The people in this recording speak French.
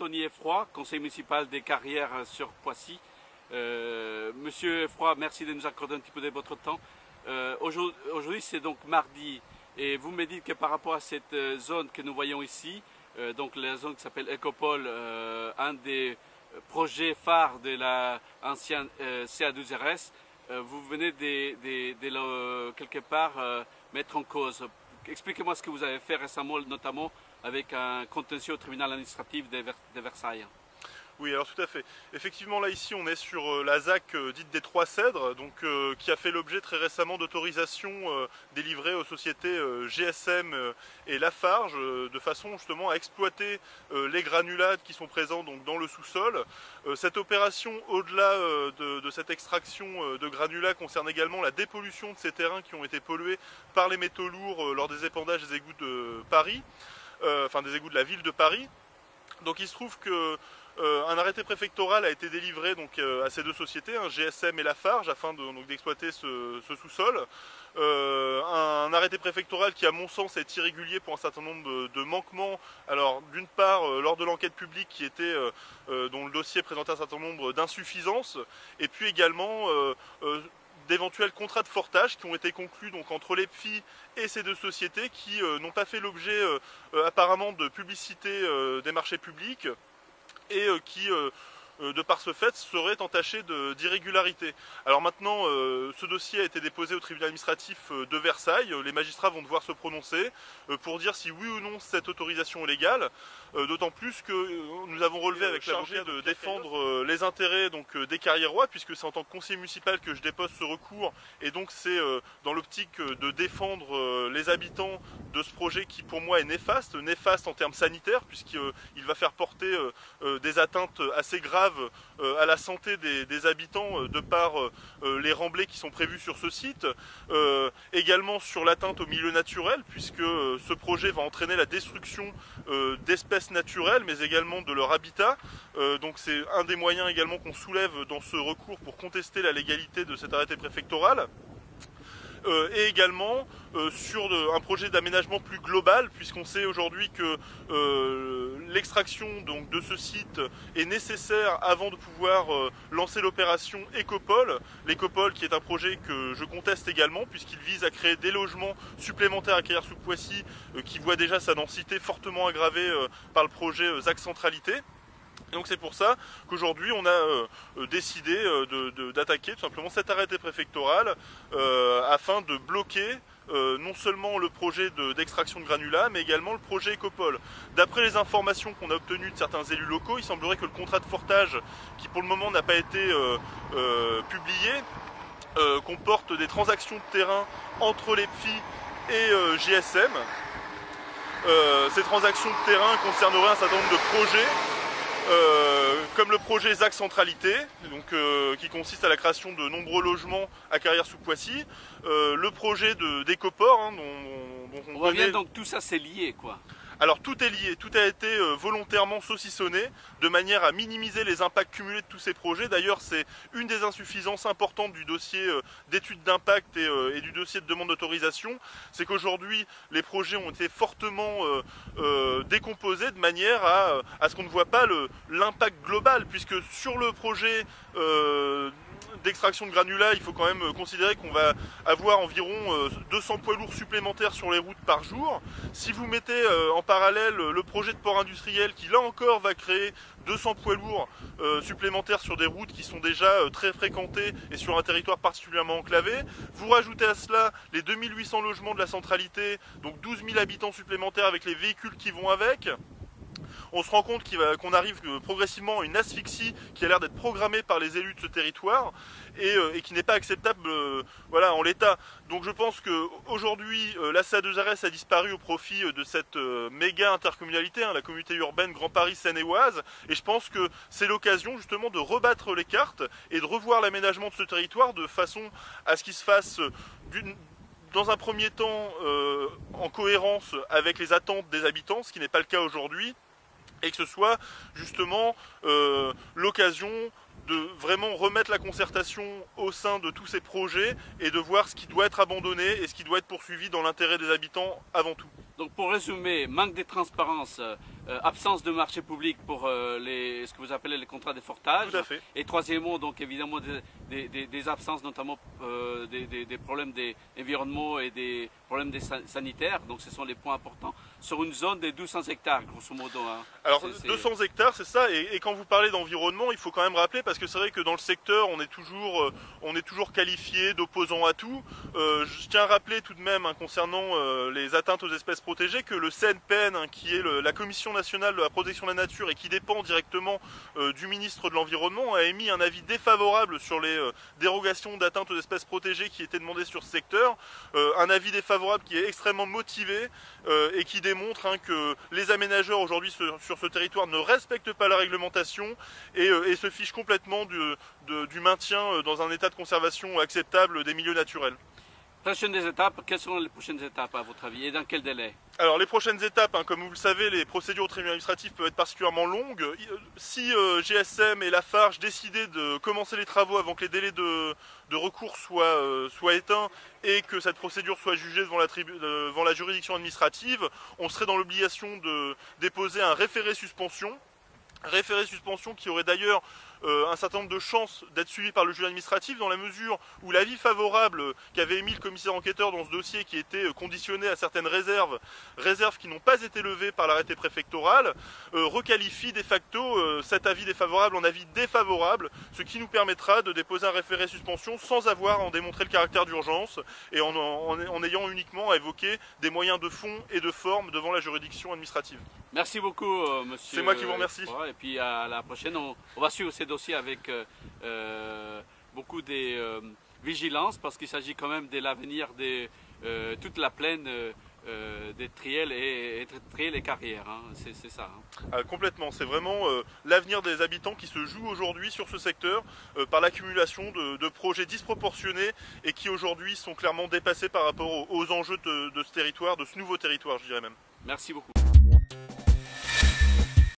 Anthony Effroy, conseil municipal des Carrières sur Poissy. Monsieur Effroy, merci de nous accorder un petit peu de votre temps. Aujourd'hui, c'est donc mardi, et vous me dites que par rapport à cette zone que nous voyons ici, donc la zone qui s'appelle Ecopole, un des projets phares de l'ancienne CA2RS, vous venez de quelque part mettre en cause. Expliquez-moi ce que vous avez fait récemment, notamment avec un contentieux au tribunal administratif de Versailles. Oui, alors tout à fait. Effectivement, là, ici, on est sur la ZAC dite des Trois Cèdres, donc, qui a fait l'objet très récemment d'autorisations délivrées aux sociétés GSM et Lafarge, de façon justement à exploiter les granulades qui sont présents donc, dans le sous-sol. Cette opération, au-delà de cette extraction de granulats, concerne également la dépollution de ces terrains qui ont été pollués par les métaux lourds lors des épandages des égouts de Paris, enfin des égouts de la ville de Paris. Donc il se trouve que un arrêté préfectoral a été délivré donc, à ces deux sociétés, GSM et Lafarge, afin d'exploiter ce sous-sol. Un arrêté préfectoral qui, à mon sens, est irrégulier pour un certain nombre de manquements. Alors, d'une part, lors de l'enquête publique qui était, dont le dossier présentait un certain nombre d'insuffisances, et puis également d'éventuels contrats de fortage qui ont été conclus donc, entre l'EPFI et ces deux sociétés qui n'ont pas fait l'objet apparemment de publicité des marchés publics, et qui, de par ce fait, serait entaché d'irrégularité. Alors maintenant, ce dossier a été déposé au tribunal administratif de Versailles. Les magistrats vont devoir se prononcer pour dire si oui ou non cette autorisation est légale, d'autant plus que nous avons relevé avec l'avocat de défendre les intérêts donc, des Carriérois, puisque c'est en tant que conseiller municipal que je dépose ce recours, et donc c'est dans l'optique de défendre les habitants de ce projet qui pour moi est néfaste, néfaste en termes sanitaires, puisqu'il va faire porter des atteintes assez graves à la santé des habitants de par les remblais qui sont prévus sur ce site, également sur l'atteinte au milieu naturel puisque ce projet va entraîner la destruction d'espèces naturelles mais également de leur habitat, donc c'est un des moyens également qu'on soulève dans ce recours pour contester la légalité de cet arrêté préfectoral. Et également sur un projet d'aménagement plus global, puisqu'on sait aujourd'hui que l'extraction de ce site est nécessaire avant de pouvoir lancer l'opération Ecopole. L'Ecopole qui est un projet que je conteste également, puisqu'il vise à créer des logements supplémentaires à Carrières-sous-Poissy, qui voit déjà sa densité fortement aggravée par le projet ZAC Centralité. Et donc c'est pour ça qu'aujourd'hui on a décidé d'attaquer tout simplement cet arrêté préfectoral afin de bloquer non seulement le projet d'extraction de granulats mais également le projet Ecopole. D'après les informations qu'on a obtenues de certains élus locaux, il semblerait que le contrat de fortage qui pour le moment n'a pas été publié comporte des transactions de terrain entre l'EPFI et GSM. Ces transactions de terrain concerneraient un certain nombre de projets, comme le projet ZAC Centralité, donc, qui consiste à la création de nombreux logements à Carrières-sous-Poissy, le projet d'Ecoport, hein, dont on revient, donc tout ça c'est lié quoi. Alors tout est lié, tout a été volontairement saucissonné de manière à minimiser les impacts cumulés de tous ces projets. D'ailleurs c'est une des insuffisances importantes du dossier d'étude d'impact et du dossier de demande d'autorisation, c'est qu'aujourd'hui les projets ont été fortement décomposés de manière à ce qu'on ne voit pas l'impact global, puisque sur le projet d'extraction de granulats, il faut quand même considérer qu'on va avoir environ 200 poids lourds supplémentaires sur les routes par jour. Si vous mettez en parallèle le projet de port industriel qui là encore va créer 200 poids lourds supplémentaires sur des routes qui sont déjà très fréquentées et sur un territoire particulièrement enclavé, vous rajoutez à cela les 2800 logements de la centralité, donc 12 000 habitants supplémentaires avec les véhicules qui vont avec. On se rend compte qu'on arrive progressivement à une asphyxie qui a l'air d'être programmée par les élus de ce territoire et qui n'est pas acceptable voilà, en l'état. Donc je pense qu'aujourd'hui, la CA2RS a disparu au profit de cette méga intercommunalité, hein, la communauté urbaine Grand Paris-Seine-et-Oise, et je pense que c'est l'occasion justement de rebattre les cartes et de revoir l'aménagement de ce territoire de façon à ce qu'il se fasse dans un premier temps en cohérence avec les attentes des habitants, ce qui n'est pas le cas aujourd'hui, et que ce soit justement l'occasion de vraiment remettre la concertation au sein de tous ces projets et de voir ce qui doit être abandonné et ce qui doit être poursuivi dans l'intérêt des habitants avant tout. Donc pour résumer, manque de transparence, absence de marché public pour ce que vous appelez les contrats d'effortage. Et troisièmement, donc évidemment des absences, notamment des problèmes des environnementaux et des problèmes des sanitaires. Donc ce sont les points importants sur une zone des 200 hectares, grosso modo. Hein. Alors 200 hectares, c'est ça. Et quand vous parlez d'environnement, il faut quand même rappeler, parce que c'est vrai que dans le secteur, on est toujours qualifié d'opposant à tout. Je tiens à rappeler tout de même, hein, concernant les atteintes aux espèces protégées, que le CNPN, hein, qui est la Commission nationale de la protection de la nature et qui dépend directement du ministre de l'Environnement, a émis un avis défavorable sur les dérogations d'atteintes aux espèces protégées qui étaient demandées sur ce secteur. Un avis défavorable qui est extrêmement motivé et qui démontre, hein, que les aménageurs aujourd'hui sur ce territoire ne respectent pas la réglementation et se fichent complètement du maintien dans un état de conservation acceptable des milieux naturels. Prochaines étapes, quelles seront les prochaines étapes à votre avis et dans quel délai? Alors les prochaines étapes, hein, comme vous le savez, les procédures au tribunal administratif peuvent être particulièrement longues. Si GSM et Lafarge décidaient de commencer les travaux avant que les délais de recours soient éteints et que cette procédure soit jugée devant la juridiction administrative, on serait dans l'obligation de déposer un référé suspension qui aurait d'ailleurs un certain nombre de chances d'être suivi par le juge administratif, dans la mesure où l'avis favorable qu'avait émis le commissaire enquêteur dans ce dossier, qui était conditionné à certaines réserves qui n'ont pas été levées par l'arrêté préfectoral, requalifie de facto cet avis défavorable en avis défavorable, ce qui nous permettra de déposer un référé suspension sans avoir à en démontrer le caractère d'urgence et en ayant uniquement à évoquer des moyens de fond et de forme devant la juridiction administrative. Merci beaucoup, monsieur. C'est moi qui vous remercie. Et puis à la prochaine, on va suivre ces dossiers avec beaucoup de vigilance, parce qu'il s'agit quand même de l'avenir de toute la plaine des triels et carrières, hein. C'est ça. Hein. Ah, complètement, c'est vraiment l'avenir des habitants qui se joue aujourd'hui sur ce secteur par l'accumulation de projets disproportionnés et qui aujourd'hui sont clairement dépassés par rapport aux enjeux de ce territoire, de ce nouveau territoire, je dirais même. Merci beaucoup.